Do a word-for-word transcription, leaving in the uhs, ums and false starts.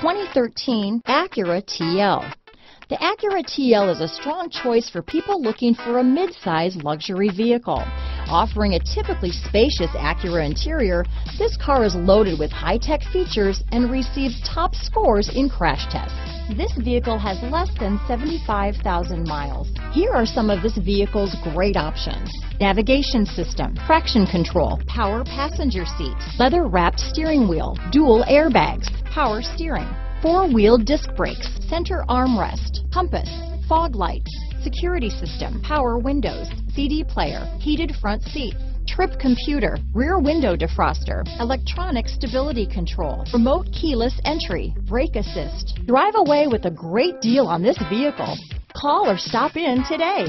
twenty thirteen Acura T L. The Acura T L is a strong choice for people looking for a mid-size luxury vehicle. Offering a typically spacious Acura interior, this car is loaded with high-tech features and receives top scores in crash tests. This vehicle has less than seventy-five thousand miles. Here are some of this vehicle's great options: navigation system, traction control, power passenger seat, leather-wrapped steering wheel, dual airbags, power steering, four-wheel disc brakes, center armrest, compass, fog lights, security system, power windows, C D player, heated front seats, trip computer, rear window defroster, electronic stability control, remote keyless entry, brake assist. Drive away with a great deal on this vehicle. Call or stop in today.